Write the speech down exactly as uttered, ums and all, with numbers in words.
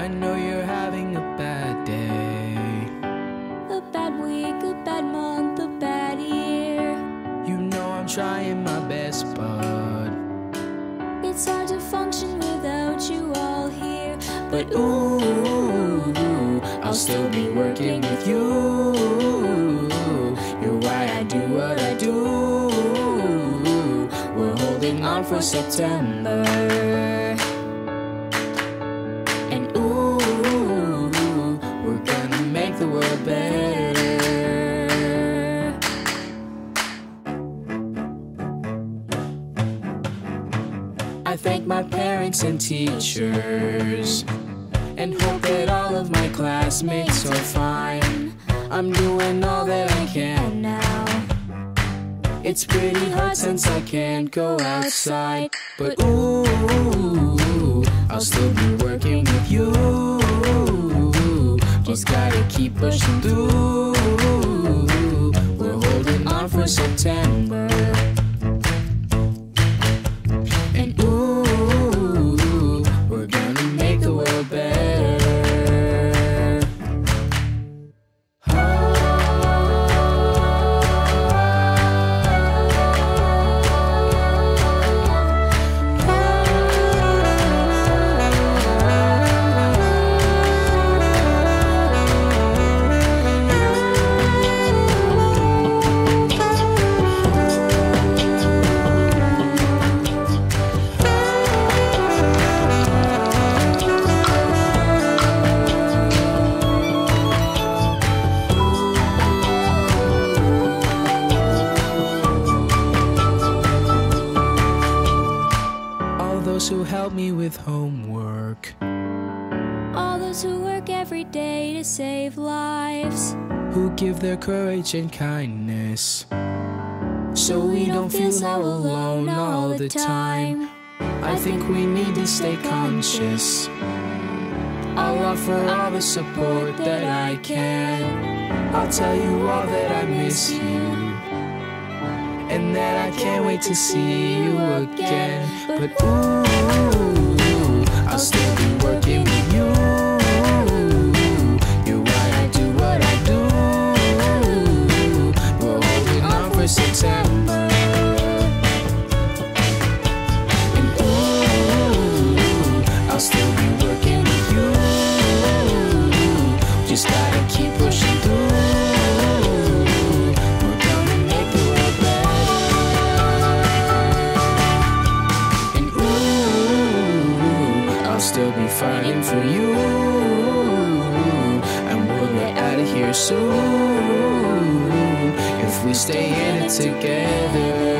I know you're having a bad day, a bad week, a bad month, a bad year. You know I'm trying my best, but it's hard to function without you all here. But ooh, I'll still be working with you. You're why I do what I do. We're holding on for September. I thank my parents and teachers, and hope that all of my classmates are fine. I'm doing all that I can now. It's pretty hard since I can't go outside. But ooh, I'll still be working with you. Just gotta keep pushing through. We're holding on for September. Those who help me with homework, all those who work every day to save lives, who give their courage and kindness, so we don't feel so alone all the time. I think we need to stay conscious. I'll offer all the support that I can. I'll tell you all that I miss you, and that I can't wait to see you again. But ooh, I'll still be working with you. You're why I do what I do. We're holding on for September. And ooh, I'll still be working with you. Just gotta keep pushing through. I'll still be fighting for you, and we'll get out of here soon if we stay in it together.